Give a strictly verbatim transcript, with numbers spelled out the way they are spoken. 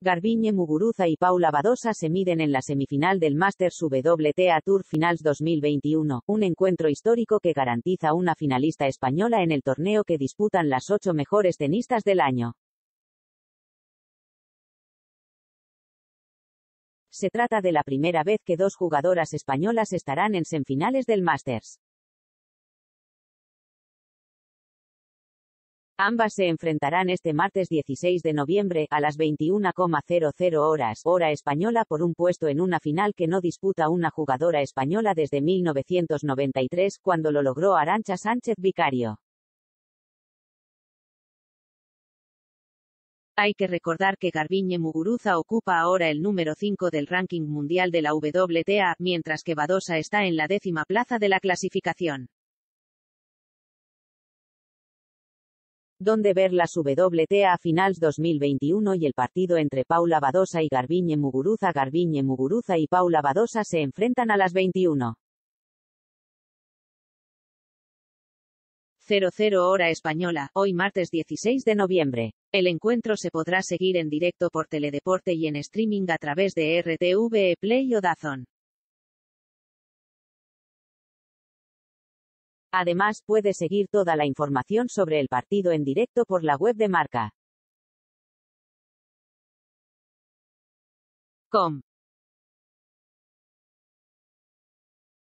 Garbiñe Muguruza y Paula Badosa se miden en la semifinal del Masters W T A Tour Finals dos mil veintiuno, un encuentro histórico que garantiza una finalista española en el torneo que disputan las ocho mejores tenistas del año. Se trata de la primera vez que dos jugadoras españolas estarán en semifinales del Masters. Ambas se enfrentarán este martes dieciséis de noviembre, a las veintiuna cero cero horas, hora española, por un puesto en una final que no disputa una jugadora española desde mil novecientos noventa y tres, cuando lo logró Arantxa Sánchez-Vicario. Hay que recordar que Garbiñe Muguruza ocupa ahora el número cinco del ranking mundial de la W T A, mientras que Badosa está en la décima plaza de la clasificación. Donde ver las W T A Finals dos mil veintiuno y el partido entre Paula Badosa y Garbiñe Muguruza. Garbiñe Muguruza y Paula Badosa se enfrentan a las veintiuna cero cero hora española, hoy martes dieciséis de noviembre. El encuentro se podrá seguir en directo por Teledeporte y en streaming a través de R T V E Play o D A Z N. Además, puede seguir toda la información sobre el partido en directo por la web de marca punto com.